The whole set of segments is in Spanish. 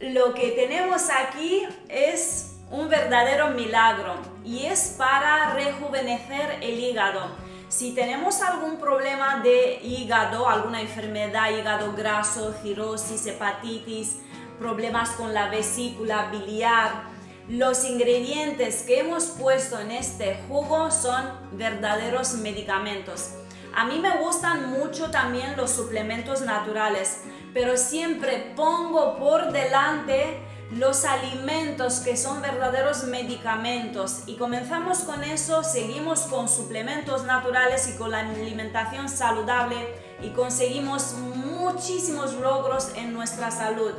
Lo que tenemos aquí es un verdadero milagro y es para rejuvenecer el hígado. Si tenemos algún problema de hígado, alguna enfermedad, hígado graso, cirrosis, hepatitis, problemas con la vesícula biliar, los ingredientes que hemos puesto en este jugo son verdaderos medicamentos. A mí me gustan mucho también los suplementos naturales, pero siempre pongo por delante los alimentos que son verdaderos medicamentos, y comenzamos con eso, seguimos con suplementos naturales y con la alimentación saludable y conseguimos muchísimos logros en nuestra salud.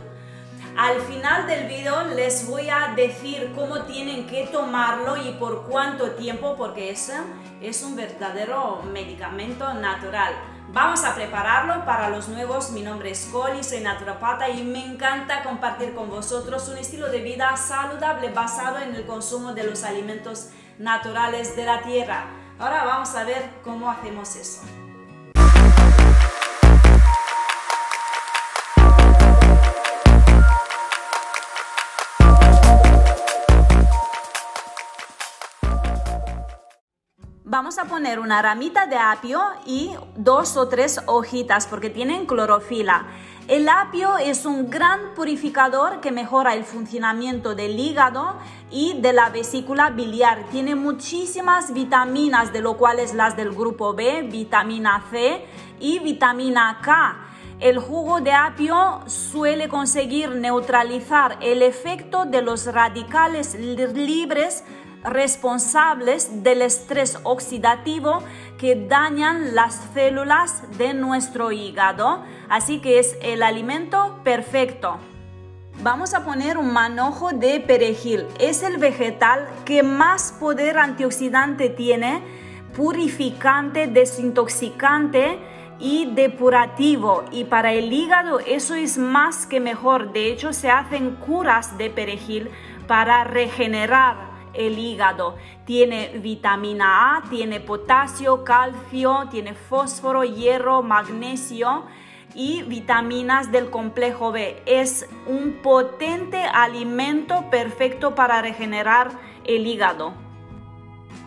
Al final del video les voy a decir cómo tienen que tomarlo y por cuánto tiempo, porque eso es un verdadero medicamento natural. Vamos a prepararlo para los nuevos. Mi nombre es Coli, soy naturopata y me encanta compartir con vosotros un estilo de vida saludable basado en el consumo de los alimentos naturales de la tierra. Ahora vamos a ver cómo hacemos eso. Vamos a poner una ramita de apio y 2 o 3 hojitas porque tienen clorofila. El apio es un gran purificador que mejora el funcionamiento del hígado y de la vesícula biliar. Tiene muchísimas vitaminas, de lo cual es las del grupo B, vitamina C y vitamina K. El jugo de apio suele conseguir neutralizar el efecto de los radicales libres responsables del estrés oxidativo que dañan las células de nuestro hígado, así que es el alimento perfecto. Vamos a poner un manojo de perejil, es el vegetal que más poder antioxidante tiene, purificante, desintoxicante y depurativo, y para el hígado eso es más que mejor. De hecho, se hacen curas de perejil para regenerar el hígado. Tiene vitamina A, tiene potasio, calcio, tiene fósforo, hierro, magnesio y vitaminas del complejo B. Es un potente alimento perfecto para regenerar el hígado.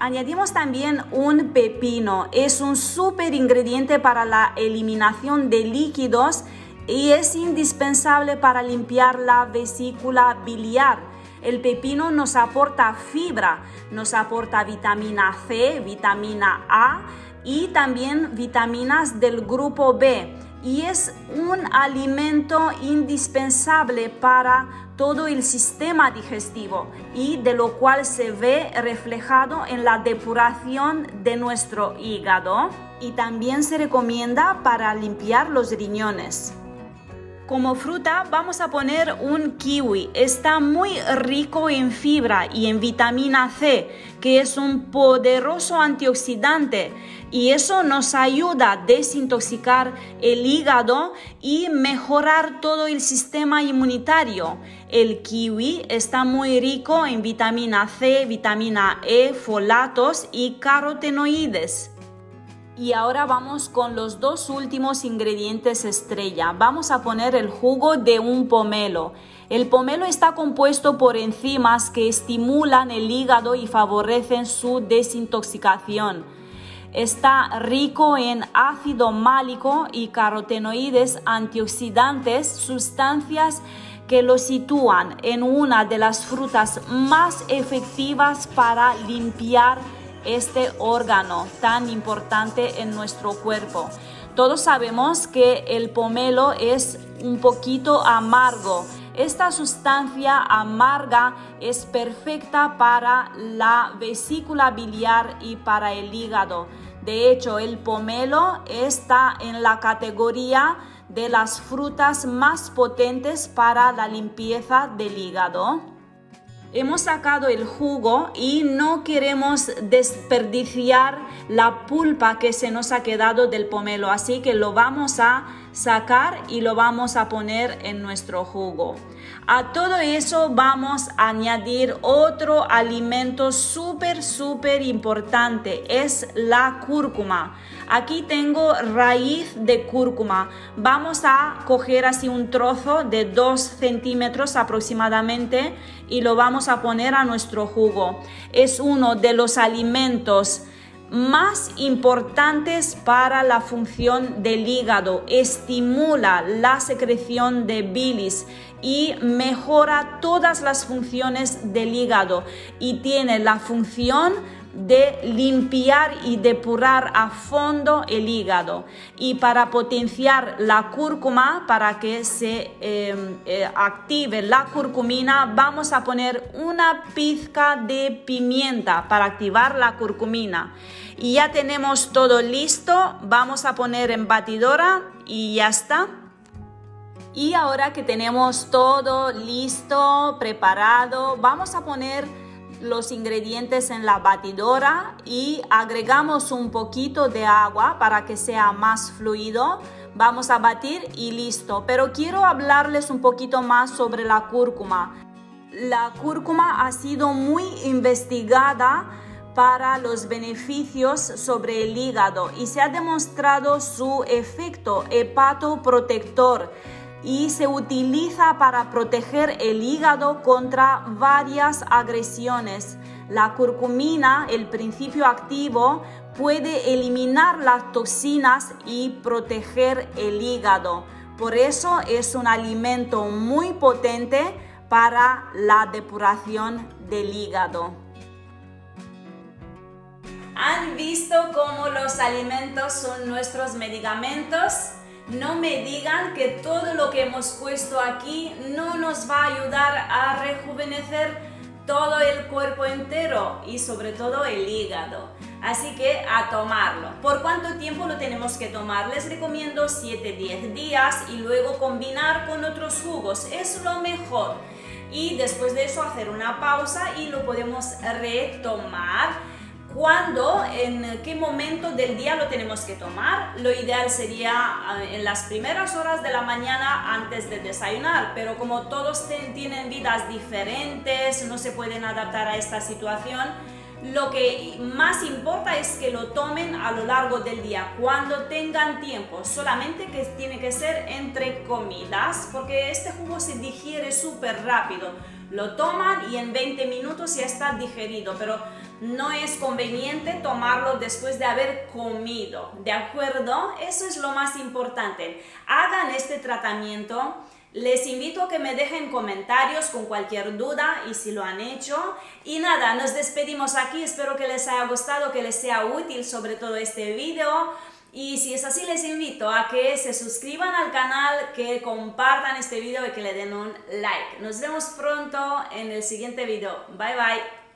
Añadimos también un pepino. Es un súper ingrediente para la eliminación de líquidos y es indispensable para limpiar la vesícula biliar. El pepino nos aporta fibra, nos aporta vitamina C, vitamina A y también vitaminas del grupo B. Y es un alimento indispensable para todo el sistema digestivo y de lo cual se ve reflejado en la depuración de nuestro hígado. Y también se recomienda para limpiar los riñones. Como fruta vamos a poner un kiwi, está muy rico en fibra y en vitamina C, que es un poderoso antioxidante, y eso nos ayuda a desintoxicar el hígado y mejorar todo el sistema inmunitario. El kiwi está muy rico en vitamina C, vitamina E, folatos y carotenoides. Y ahora vamos con los 2 últimos ingredientes estrella. Vamos a poner el jugo de un pomelo. El pomelo está compuesto por enzimas que estimulan el hígado y favorecen su desintoxicación. Está rico en ácido málico y carotenoides, antioxidantes, sustancias que lo sitúan en una de las frutas más efectivas para limpiar este órgano tan importante en nuestro cuerpo. Todos sabemos que el pomelo es un poquito amargo. Esta sustancia amarga es perfecta para la vesícula biliar y para el hígado. De hecho, el pomelo está en la categoría de las frutas más potentes para la limpieza del hígado. Hemos sacado el jugo y no queremos desperdiciar la pulpa que se nos ha quedado del pomelo, así que lo vamos a sacar y lo vamos a poner en nuestro jugo. A todo eso vamos a añadir otro alimento súper importante, es la cúrcuma. Aquí tengo raíz de cúrcuma. Vamos a coger así un trozo de 2 centímetros aproximadamente y lo vamos a poner a nuestro jugo. Es uno de los alimentos más importantes para la función del hígado, estimula la secreción de bilis y mejora todas las funciones del hígado y tiene la función de limpiar y depurar a fondo el hígado. Y para potenciar la cúrcuma, para que se active la curcumina, vamos a poner una pizca de pimienta para activar la curcumina. Y ya tenemos todo listo, vamos a poner en batidora y ya está. Y ahora que tenemos todo listo, preparado, vamos a poner los ingredientes en la batidora y agregamos un poquito de agua para que sea más fluido. Vamos a batir y listo. Pero quiero hablarles un poquito más sobre la cúrcuma. La cúrcuma ha sido muy investigada para los beneficios sobre el hígado y se ha demostrado su efecto hepatoprotector y se utiliza para proteger el hígado contra varias agresiones. La curcumina, el principio activo, puede eliminar las toxinas y proteger el hígado. Por eso es un alimento muy potente para la depuración del hígado. ¿Han visto cómo los alimentos son nuestros medicamentos? No me digan que todo lo que hemos puesto aquí no nos va a ayudar a rejuvenecer todo el cuerpo entero y sobre todo el hígado. Así que a tomarlo. ¿Por cuánto tiempo lo tenemos que tomar? Les recomiendo 7-10 días y luego combinar con otros jugos. Es lo mejor. Y después de eso hacer una pausa y lo podemos retomar. ¿Cuándo? ¿En qué momento del día lo tenemos que tomar? Lo ideal sería en las primeras horas de la mañana antes de desayunar, pero como todos tienen vidas diferentes, no se pueden adaptar a esta situación, lo que más importa es que lo tomen a lo largo del día, cuando tengan tiempo, solamente que tiene que ser entre comidas, porque este jugo se digiere súper rápido. Lo toman y en 20 minutos ya está digerido, pero no es conveniente tomarlo después de haber comido, ¿de acuerdo? Eso es lo más importante. Hagan este tratamiento. Les invito a que me dejen comentarios con cualquier duda y si lo han hecho. Y nada, nos despedimos aquí. Espero que les haya gustado, que les sea útil sobre todo este video. Y si es así, les invito a que se suscriban al canal, que compartan este video y que le den un like. Nos vemos pronto en el siguiente video. Bye bye.